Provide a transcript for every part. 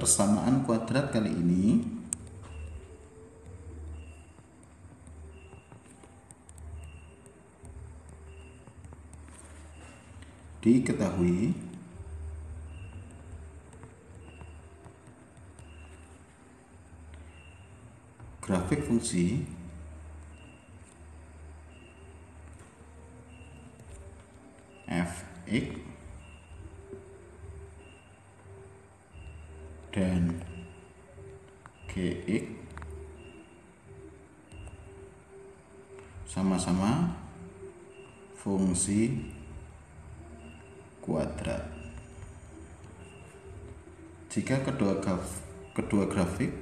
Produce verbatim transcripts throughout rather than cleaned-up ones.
persamaan kuadrat kali ini diketahui grafik fungsi f(x) dan g(x) sama-sama fungsi kuadrat. Jika kedua graf, kedua grafik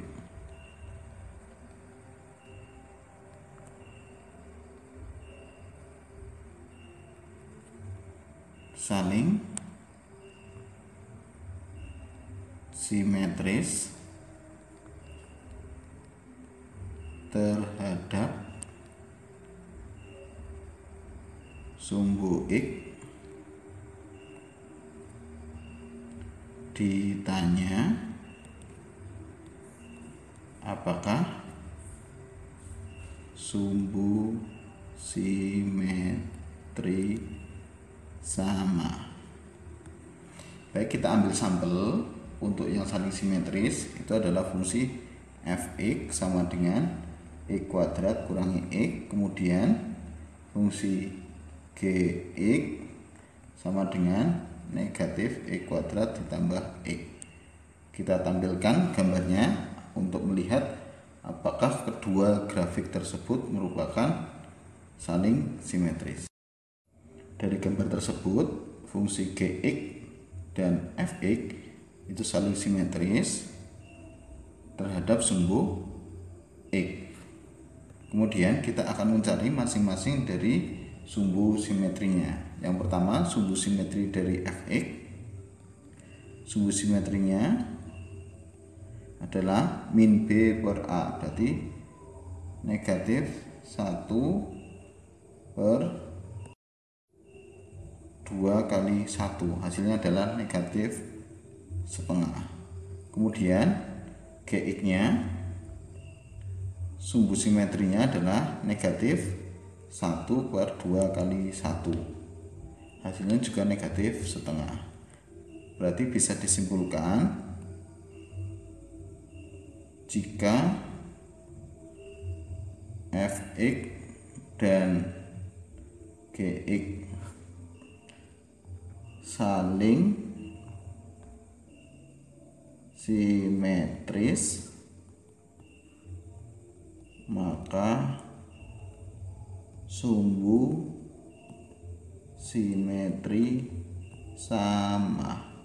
saling simetris terhadap sumbu X, ditanya apakah sumbu simetri sama. Baik, kita ambil sampel untuk yang saling simetris. Itu adalah fungsi f(x) sama dengan x kuadrat kurangi x, kemudian fungsi g(x) sama dengan negatif x kuadrat ditambah x. Kita tampilkan gambarnya untuk melihat apakah kedua grafik tersebut merupakan saling simetris. Dari gambar tersebut, fungsi g(x) dan f(x) itu saling simetris terhadap sumbu x. Kemudian kita akan mencari masing-masing dari sumbu simetrinya. Yang pertama, sumbu simetri dari f(x). Sumbu simetrinya adalah min b per a, berarti negatif satu per dua kali satu, hasilnya adalah negatif setengah. Kemudian g(x) nya sumbu simetrinya adalah negatif satu per dua kali satu, hasilnya juga negatif setengah. Berarti bisa disimpulkan jika f(x) dan g(x) saling simetris, maka sumbu simetri sama.